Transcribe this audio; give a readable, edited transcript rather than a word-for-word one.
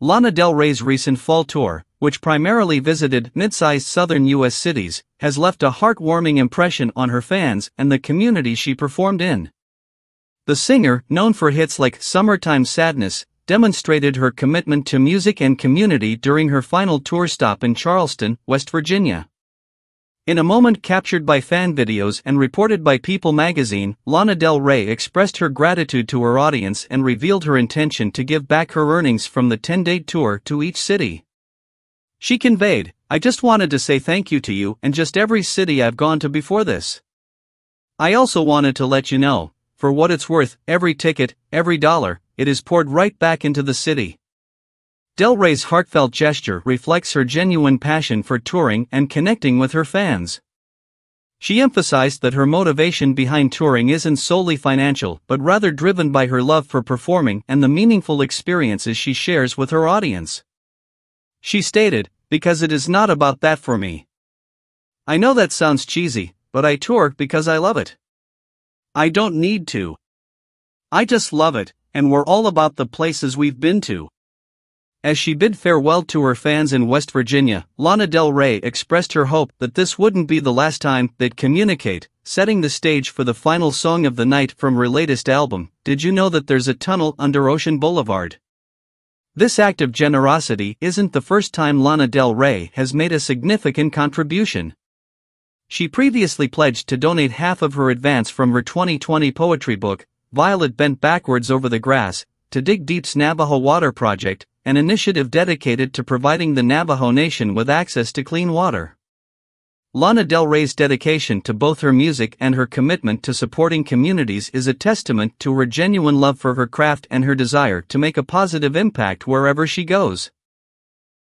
Lana Del Rey's recent fall tour, which primarily visited mid-sized southern U.S. cities, has left a heartwarming impression on her fans and the community she performed in. The singer, known for hits like Summertime Sadness, demonstrated her commitment to music and community during her final tour stop in Charleston, West Virginia. In a moment captured by fan videos and reported by People Magazine, Lana Del Rey expressed her gratitude to her audience and revealed her intention to give back her earnings from the 10-day tour to each city. She conveyed, "I just wanted to say thank you to you and just every city I've gone to before this. I also wanted to let you know, for what it's worth, every ticket, every dollar, it is poured right back into the city." Del Rey's heartfelt gesture reflects her genuine passion for touring and connecting with her fans. She emphasized that her motivation behind touring isn't solely financial but rather driven by her love for performing and the meaningful experiences she shares with her audience. She stated, "Because it is not about that for me. I know that sounds cheesy, but I tour because I love it. I don't need to. I just love it, and we're all about the places we've been to." As she bid farewell to her fans in West Virginia, Lana Del Rey expressed her hope that this wouldn't be the last time they'd communicate, setting the stage for the final song of the night from her latest album, Did You Know That There's a Tunnel Under Ocean Boulevard? This act of generosity isn't the first time Lana Del Rey has made a significant contribution. She previously pledged to donate half of her advance from her 2020 poetry book, Violet Bent Backwards Over the Grass, to Dig Deep's Navajo Water Project, an initiative dedicated to providing the Navajo Nation with access to clean water. Lana Del Rey's dedication to both her music and her commitment to supporting communities is a testament to her genuine love for her craft and her desire to make a positive impact wherever she goes.